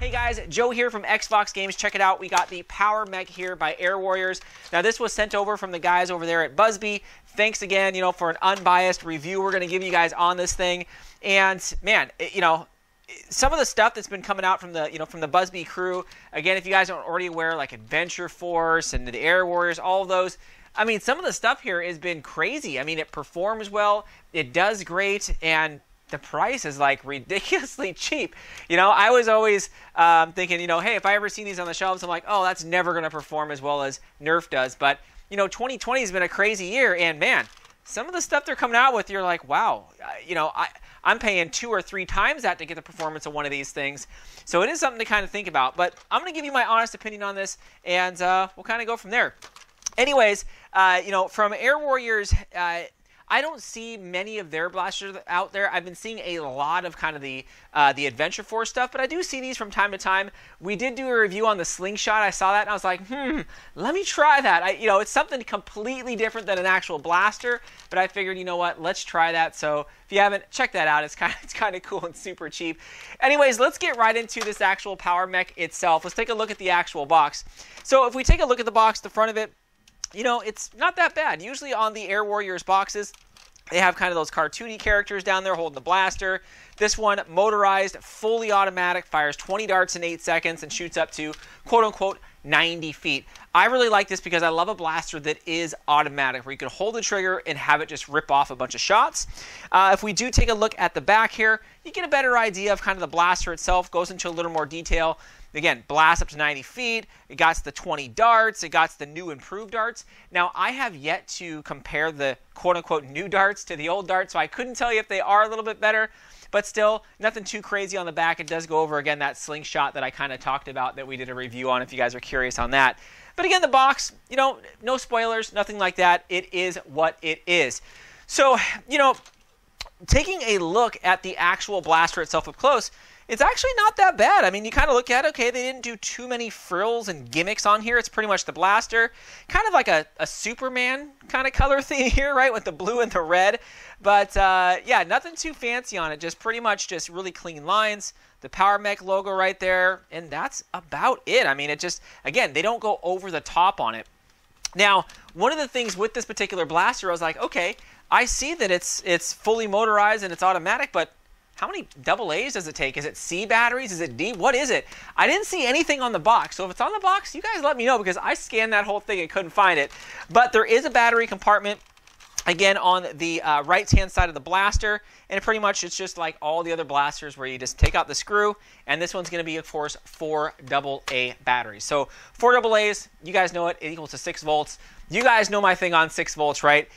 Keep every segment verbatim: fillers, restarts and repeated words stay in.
Hey guys, Joe here from XFox Games. Check it out. We got the Power Mech here by Air Warriors. Now this was sent over from the guys over there at Buzz Bee. Thanks again, you know, for an unbiased review we're going to give you guys on this thing. And man, it, you know, some of the stuff that's been coming out from the, you know, from the Buzz Bee crew. Again, if you guys aren't already aware, like Adventure Force and the Air Warriors, all of those. I mean, some of the stuff here has been crazy. I mean, it performs well, it does great, and the price is like ridiculously cheap. You know, I was always um, thinking, you know, hey, if I ever seen these on the shelves, I'm like, oh, that's never going to perform as well as Nerf does. But, you know, twenty twenty has been a crazy year, and man, some of the stuff they're coming out with, you're like, wow, you know, I, I'm paying two or three times that to get the performance of one of these things. So it is something to kind of think about. But I'm going to give you my honest opinion on this, and uh, we'll kind of go from there. Anyways, uh, you know, from Air Warriors, uh, I don't see many of their blasters out there. I've been seeing a lot of kind of the uh, the Adventure Force stuff, but I do see these from time to time. We did do a review on the Slingshot. I saw that, and I was like, hmm, let me try that. I, you know, it's something completely different than an actual blaster, but I figured, you know what, let's try that. So if you haven't, check that out. It's kind of, it's kind of cool and super cheap. Anyways, let's get right into this actual Power Mech itself. Let's take a look at the actual box. So if we take a look at the box, the front of it, you know, it's not that bad. Usually on the Air Warriors boxes, they have kind of those cartoony characters down there holding the blaster. This one, motorized, fully automatic, fires twenty darts in eight seconds and shoots up to, quote-unquote, ninety feet. I really like this because I love a blaster that is automatic, where you can hold the trigger and have it just rip off a bunch of shots. Uh, if we do take a look at the back here, you get a better idea of kind of the blaster itself, goes into a little more detail. Again, blast up to ninety feet, it got the twenty darts, it got the new improved darts. Now, I have yet to compare the quote-unquote new darts to the old darts, so I couldn't tell you if they are a little bit better, but still, nothing too crazy on the back. It does go over, again, that Slingshot that I kind of talked about that we did a review on if you guys are curious on that. But again, the box, you know, no spoilers, nothing like that. It is what it is. So, you know, taking a look at the actual blaster itself up close, it's actually not that bad. I mean, you kind of look at, okay, they didn't do too many frills and gimmicks on here. It's pretty much the blaster. Kind of like a, a Superman kind of color thing here, right, with the blue and the red. But, uh, yeah, nothing too fancy on it. Just pretty much just really clean lines. The Power Mech logo right there. And that's about it. I mean, it just, again, they don't go over the top on it. Now, one of the things with this particular blaster, I was like, okay, I see that it's it's fully motorized and it's automatic, but how many double A's does it take? Is it C batteries? Is it D? What is it? I didn't see anything on the box. So if it's on the box, you guys let me know because I scanned that whole thing and couldn't find it. But there is a battery compartment, again, on the uh, right-hand side of the blaster. And pretty much it's just like all the other blasters where you just take out the screw. And this one's going to be, of course, four double A batteries. So four double A's, you guys know it. It equals to six volts. You guys know my thing on six volts, right?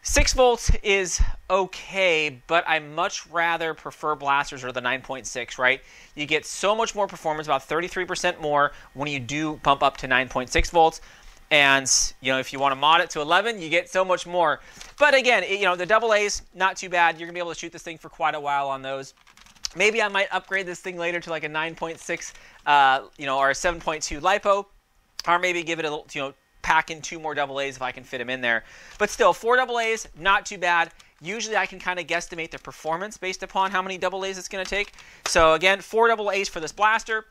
Six volts is okay, but I much rather prefer blasters or the nine point six, right? You get so much more performance, about thirty-three percent more when you do pump up to nine point six volts. And, you know, if you want to mod it to eleven, you get so much more. But again, it, you know, the double A's, not too bad. You're going to be able to shoot this thing for quite a while on those. Maybe I might upgrade this thing later to like a nine point six, uh, you know, or a seven point two LiPo, or maybe give it a little, you know, pack in two more double A's if I can fit them in there. But still, four double A's, not too bad. Usually I can kind of guesstimate the performance based upon how many double A's it's going to take. So again, four double A's for this blaster.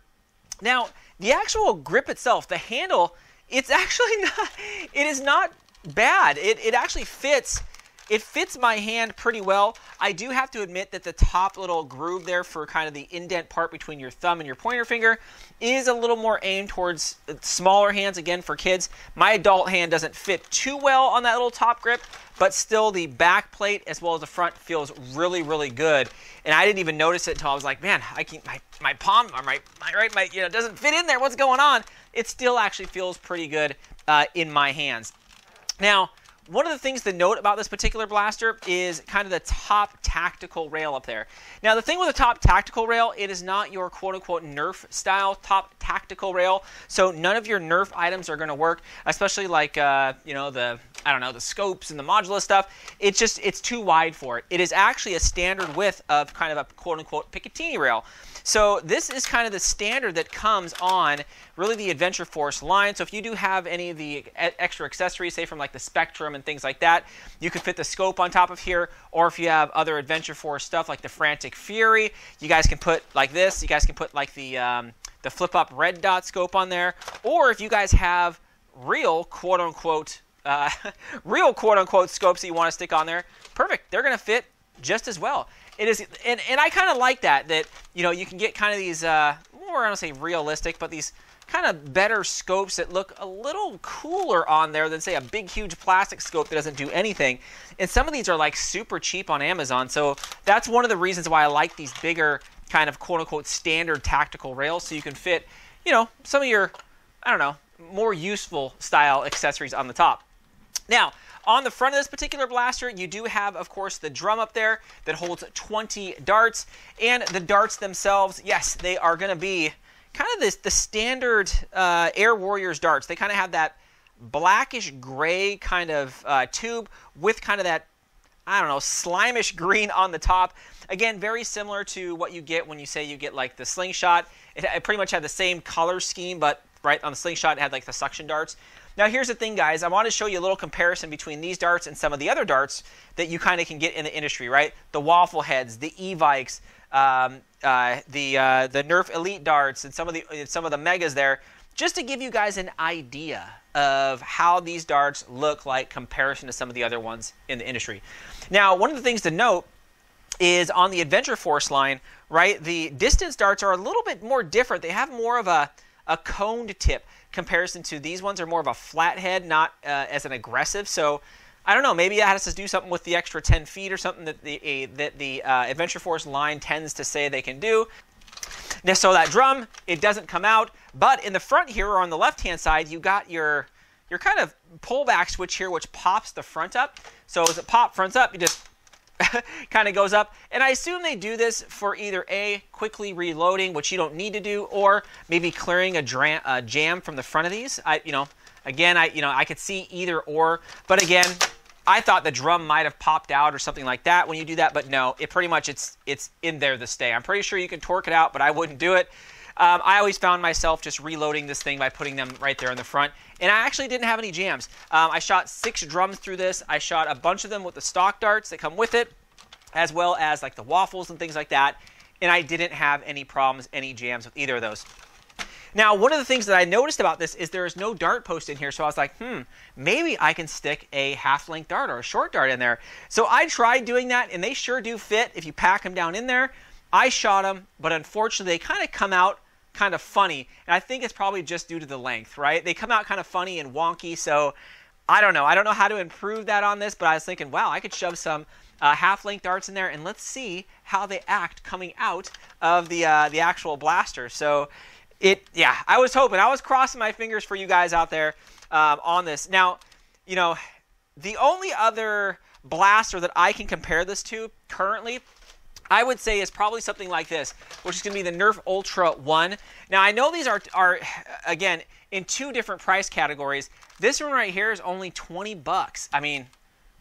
Now, the actual grip itself, the handle, it's actually not, it is not bad. It, it actually fits. It fits my hand pretty well. I do have to admit that the top little groove there for kind of the indent part between your thumb and your pointer finger is a little more aimed towards smaller hands, again, for kids. My adult hand doesn't fit too well on that little top grip, but still the back plate as well as the front feels really, really good. And I didn't even notice it until I was like, man, I can't, my, my palm, my, my, right, my, you know, doesn't fit in there. What's going on? It still actually feels pretty good uh, in my hands. Now, one of the things to note about this particular blaster is kind of the top tactical rail up there. Now, the thing with the top tactical rail, it is not your quote-unquote Nerf-style top tactical rail, so none of your Nerf items are going to work, especially like, uh, you know, the I don't know, the scopes and the modular stuff. It's just, it's too wide for it. It is actually a standard width of kind of a quote-unquote Picatinny rail. So this is kind of the standard that comes on really the Adventure Force line. So if you do have any of the extra accessories, say from like the Spectrum and things like that, you could fit the scope on top of here, or if you have other Adventure Force stuff like the Frantic Fury, you guys can put like this, you guys can put like the, um, the flip-up red dot scope on there, or if you guys have real quote-unquote uh, real quote-unquote scopes that you want to stick on there, perfect, they're going to fit just as well. It is, and, and I kind of like that, that, you know, you can get kind of these, uh, more, I don't want to say realistic, but these kind of better scopes that look a little cooler on there than, say, a big, huge plastic scope that doesn't do anything. And some of these are, like, super cheap on Amazon, so that's one of the reasons why I like these bigger kind of quote-unquote standard tactical rails, so you can fit, you know, some of your, I don't know, more useful style accessories on the top. Now, on the front of this particular blaster, you do have, of course, the drum up there that holds twenty darts. And the darts themselves, yes, they are going to be kind of this, the standard uh, Air Warriors darts. They kind of have that blackish gray kind of uh, tube with kind of that, I don't know, slimish green on the top. Again, very similar to what you get when you say you get like the Slingshot. It, it pretty much had the same color scheme, but right on the Slingshot, it had like the suction darts. Now here's the thing, guys, I want to show you a little comparison between these darts and some of the other darts that you kind of can get in the industry, right? The Waffleheads, the Evikes, um, uh, the, uh, the Nerf Elite darts, and some of, the, some of the Megas there, just to give you guys an idea of how these darts look like comparison to some of the other ones in the industry. Now, one of the things to note is on the Adventure Force line, right, the distance darts are a little bit more different. They have more of a, a coned tip. Comparison to these ones are more of a flathead, not uh, as an aggressive. So I don't know, maybe it has to do something with the extra ten feet or something that the, a, that the uh, Adventure Force line tends to say they can do. Now, so that drum, it doesn't come out, but in the front here or on the left-hand side, you got your, your kind of pullback switch here, which pops the front up. So as it pop fronts up, you just kind of goes up, and I assume they do this for either A, quickly reloading, which you don't need to do, or maybe clearing a, a jam from the front of these. I, you know, again, I, you know, I could see either or, but again, I thought the drum might have popped out or something like that when you do that, but no, it pretty much it's it's in there this day. I'm pretty sure you can torque it out, but I wouldn't do it. Um, I always found myself just reloading this thing by putting them right there in the front. And I actually didn't have any jams. Um, I shot six drums through this. I shot a bunch of them with the stock darts that come with it, as well as like the waffles and things like that. And I didn't have any problems, any jams with either of those. Now, one of the things that I noticed about this is there is no dart post in here. So I was like, hmm, maybe I can stick a half-length dart or a short dart in there. So I tried doing that, and they sure do fit if you pack them down in there. I shot them, but unfortunately, they kind of come out kind of funny, and I think it's probably just due to the length, right? They come out kind of funny and wonky, so I don't know. I don't know how to improve that on this, but I was thinking, wow, I could shove some uh, half-length darts in there, and let's see how they act coming out of the uh, the actual blaster. So it, yeah, I was hoping, I was crossing my fingers for you guys out there um, on this. Now, you know, the only other blaster that I can compare this to currently, I would say is probably something like this, which is going to be the Nerf Ultra one. Now, I know these are, are, again, in two different price categories. This one right here is only twenty bucks. I mean,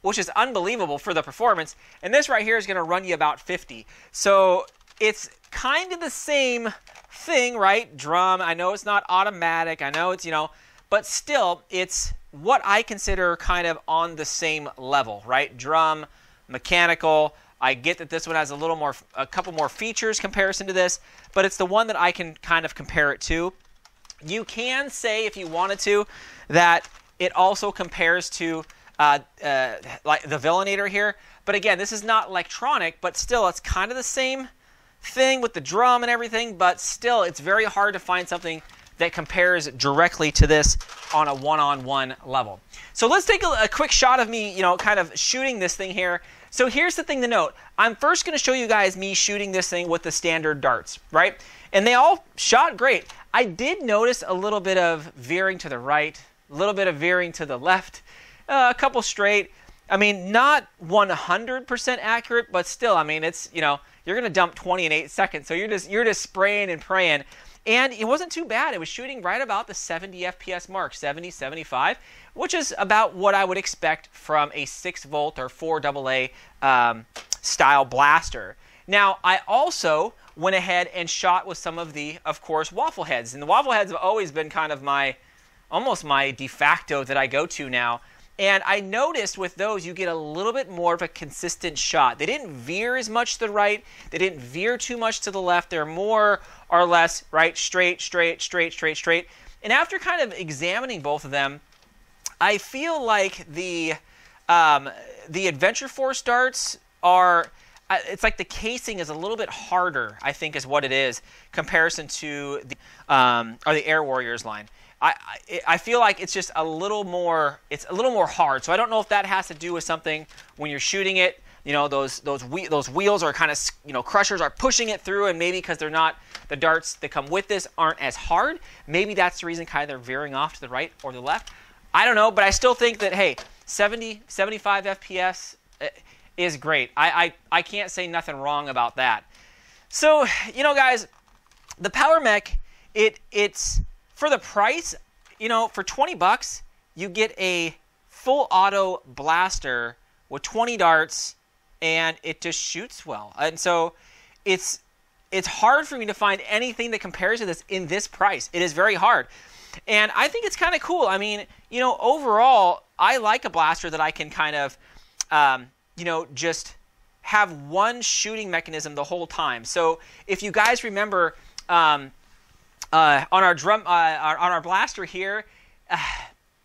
which is unbelievable for the performance. And this right here is going to run you about fifty. So it's kind of the same thing, right? Drum, I know it's not automatic. I know it's, you know, but still, it's what I consider kind of on the same level, right? Drum, mechanical. I get that this one has a little more, a couple more features comparison to this, but it's the one that I can kind of compare it to. You can say, if you wanted to, that it also compares to uh, uh, like the Villainator here. But again, this is not electronic, but still, it's kind of the same thing with the drum and everything. But still, it's very hard to find something that compares directly to this on a one-on-one level. So let's take a, a quick shot of me, you know, kind of shooting this thing here. So here's the thing to note. I'm first going to show you guys me shooting this thing with the standard darts, right? And they all shot great. I did notice a little bit of veering to the right, a little bit of veering to the left, uh, a couple straight. I mean, not one hundred percent accurate, but still, I mean, it's, you know, you're going to dump twenty in eight seconds. So you're just, you're just spraying and praying. And it wasn't too bad. It was shooting right about the seventy F P S mark, seventy, seventy-five, which is about what I would expect from a six volt or four double A um, style blaster. Now, I also went ahead and shot with some of the, of course, Waffleheads. And the Waffleheads have always been kind of my, almost my de facto that I go to now. And I noticed with those, you get a little bit more of a consistent shot. They didn't veer as much to the right. They didn't veer too much to the left. They're more or less right, straight, straight, straight, straight, straight. And after kind of examining both of them, I feel like the um, the Adventure Force darts are, it's like the casing is a little bit harder, I think is what it is, comparison to the, um, or the Air Warriors line. I, I feel like it's just a little more, it's a little more hard. So I don't know if that has to do with something when you're shooting it, you know, those, those, whe those wheels are kind of, you know, crushers are pushing it through, and maybe because they're not, the darts that come with this aren't as hard. Maybe that's the reason kind of they're veering off to the right or the left. I don't know, but I still think that, hey, seventy, seventy-five F P S is great. I, I, I can't say nothing wrong about that. So, you know, guys, the Power Mech, it, it's... for the price, you know, for twenty bucks, you get a full auto blaster with twenty darts, and it just shoots well. And so it's it's hard for me to find anything that compares to this in this price. It is very hard. And I think it's kind of cool. I mean, you know, overall, I like a blaster that I can kind of, um, you know, just have one shooting mechanism the whole time. So if you guys remember... Um, Uh, on our drum, uh, on our blaster here, uh,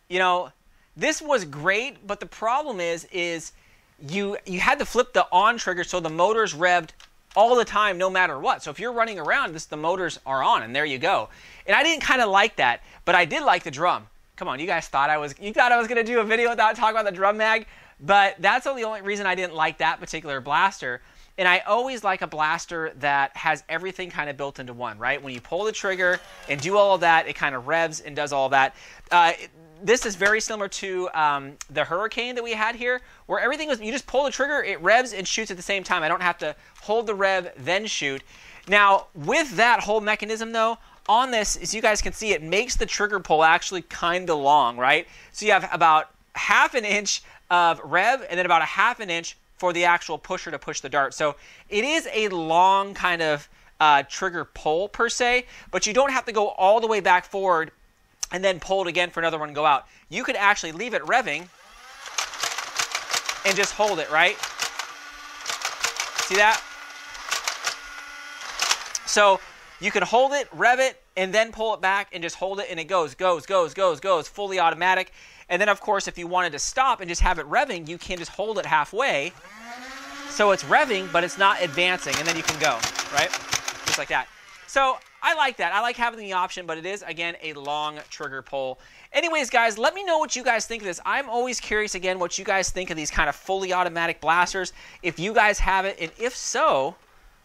you know, this was great, but the problem is, is you you had to flip the on trigger so the motor's revved all the time, no matter what. So if you're running around, this the motors are on, and there you go. And I didn't kind of like that, but I did like the drum. Come on, you guys thought I was you thought I was gonna do a video without talking about the drum mag, but that's the only reason I didn't like that particular blaster. And I always like a blaster that has everything kind of built into one, right? When you pull the trigger and do all of that, it kind of revs and does all that. Uh, it, this is very similar to um, the Hurricane that we had here, where everything was, you just pull the trigger, it revs and shoots at the same time. I don't have to hold the rev, then shoot. Now, with that whole mechanism, though, on this, as you guys can see, it makes the trigger pull actually kind of long, right? So you have about half an inch of rev and then about a half an inch for the actual pusher to push the dart. So it is a long kind of uh, trigger pull per se, but you don't have to go all the way back forward and then pull it again for another one and go out. You could actually leave it revving and just hold it, right? See that? So you can hold it, rev it, and then pull it back and just hold it, and it goes, goes, goes, goes, goes, fully automatic. And then, of course, if you wanted to stop and just have it revving, you can just hold it halfway. So it's revving, but it's not advancing. And then you can go, right? Just like that. So I like that. I like having the option, but it is, again, a long trigger pull. Anyways, guys, let me know what you guys think of this. I'm always curious, again, what you guys think of these kind of fully automatic blasters, if you guys have it. And if so,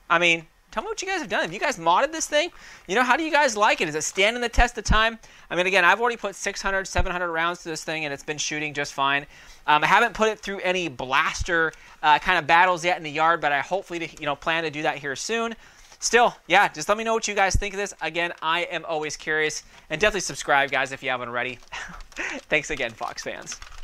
I mean... tell me what you guys have done. Have you guys modded this thing? You know, how do you guys like it? Is it standing the test of time? I mean, again, I've already put six hundred, seven hundred rounds to this thing, and it's been shooting just fine. Um, I haven't put it through any blaster uh, kind of battles yet in the yard, but I hopefully, to, you know, plan to do that here soon. Still, yeah, just let me know what you guys think of this. Again, I am always curious. And definitely subscribe, guys, if you haven't already. Thanks again, Fox fans.